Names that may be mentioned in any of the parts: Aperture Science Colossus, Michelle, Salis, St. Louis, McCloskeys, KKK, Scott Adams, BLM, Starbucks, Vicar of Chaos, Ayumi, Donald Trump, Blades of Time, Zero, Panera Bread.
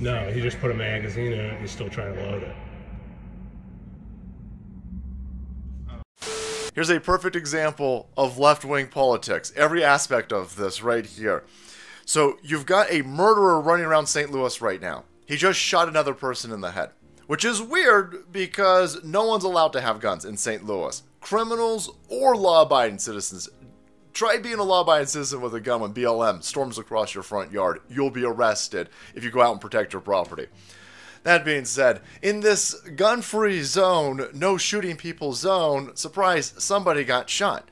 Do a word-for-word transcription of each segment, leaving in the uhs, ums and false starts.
No, he just put a magazine in it. He's still trying to load it. Here's a perfect example of left-wing politics. Every aspect of this right here. So you've got a murderer running around Saint Louis right now. He just shot another person in the head. Which is weird because no one's allowed to have guns in Saint Louis. Criminals or law-abiding citizens. Try being a law-abiding citizen with a gun when B L M storms across your front yard. You'll be arrested if you go out and protect your property. That being said, in this gun-free zone, no shooting people zone, surprise, somebody got shot.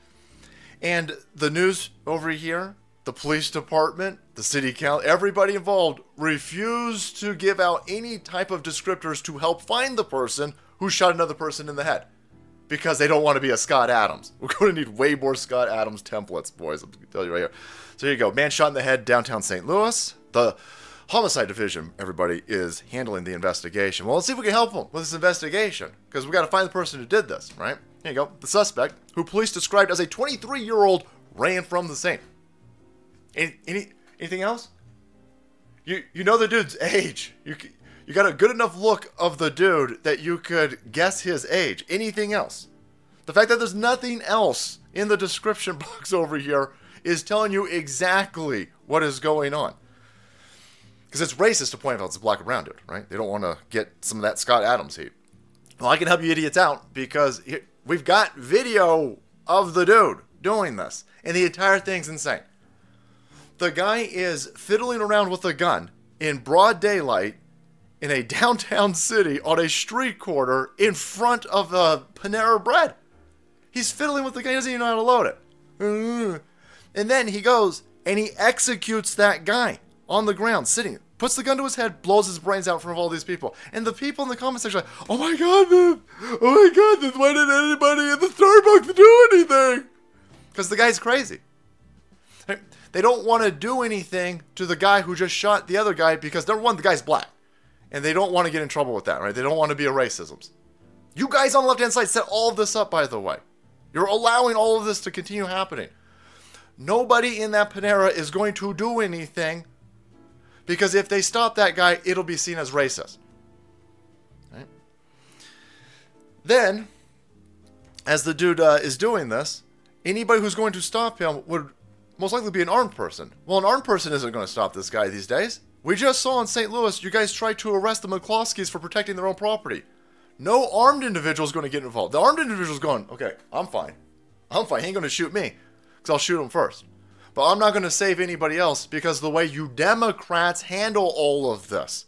And the news over here, the police department, the city council, everybody involved refused to give out any type of descriptors to help find the person who shot another person in the head. Because they don't want to be a Scott Adams. We're going to need way more Scott Adams templates, boys. I'll tell you right here. So here you go. Man shot in the head, downtown Saint Louis. The homicide division, everybody, is handling the investigation. Well, let's see if we can help them with this investigation. Because we got to find the person who did this, right? Here you go. The suspect, who police described as a twenty-three-year-old, ran from the scene. Any, any, anything else? You you know the dude's age. You can... You got a good enough look of the dude that you could guess his age. Anything else? The fact that there's nothing else in the description box over here is telling you exactly what is going on. Because it's racist to point out it's a black and brown dude, right? They don't want to get some of that Scott Adams heat. Well, I can help you idiots out because we've got video of the dude doing this. And the entire thing's insane. The guy is fiddling around with a gun in broad daylight in a downtown city on a street corner in front of a Panera Bread. He's fiddling with the guy. He doesn't even know how to load it. And then he goes and he executes that guy on the ground, sitting. Puts the gun to his head, blows his brains out in front of all these people. And the people in the comment section are like, oh my god, man. Oh my god, man. Why didn't anybody in the Starbucks do anything? Because the guy's crazy. They don't want to do anything to the guy who just shot the other guy because, number one, the guy's black. And they don't want to get in trouble with that, right? They don't want to be a racism. You guys on the left-hand side set all of this up, by the way. You're allowing all of this to continue happening. Nobody in that Panera is going to do anything because if they stop that guy, it'll be seen as racist. Right? Then, as the dude uh, is doing this, anybody who's going to stop him would most likely be an armed person. Well, an armed person isn't going to stop this guy these days. We just saw in Saint Louis, you guys tried to arrest the McCloskeys for protecting their own property. No armed individual is going to get involved. The armed individual is going, okay, I'm fine. I'm fine. He ain't going to shoot me because I'll shoot him first. But I'm not going to save anybody else because of the way you Democrats handle all of this.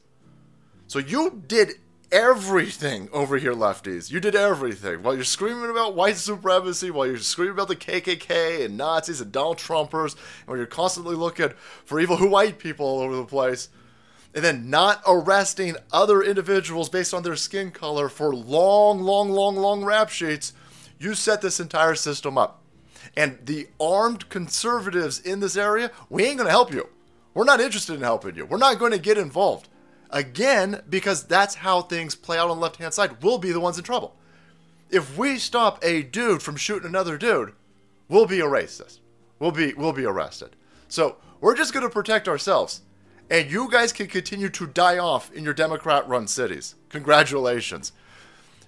So you did everything over here, lefties. You did everything. While you're screaming about white supremacy, while you're screaming about the K K K and Nazis and Donald Trumpers, and when you're constantly looking for evil white people all over the place, and then not arresting other individuals based on their skin color for long, long, long, long rap sheets, you set this entire system up. And the armed conservatives in this area, we ain't going to help you. We're not interested in helping you. We're not going to get involved. Again, because that's how things play out on the left-hand side. We'll be the ones in trouble. If we stop a dude from shooting another dude, we'll be a racist. We'll be, we'll be arrested. So we're just going to protect ourselves. And you guys can continue to die off in your Democrat-run cities. Congratulations.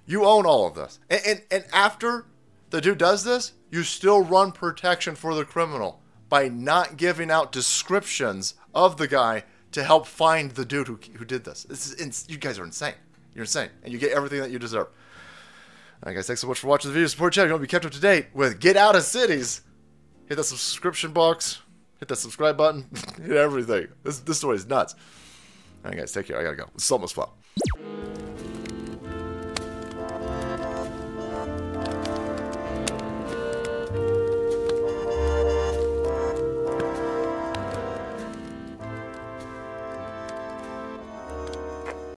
You own all of this. And, and, and after the dude does this, you still run protection for the criminal by not giving out descriptions of the guy to help find the dude who, who did this. This is ins you guys are insane. You're insane. And you get everything that you deserve. Alright guys, thanks so much for watching the video. Support the channel. You want to be kept up to date with Get Out of Cities. Hit that subscription box. Hit that subscribe button. Hit everything. This, this story is nuts. Alright guys, take care. I gotta go. It's almost fun.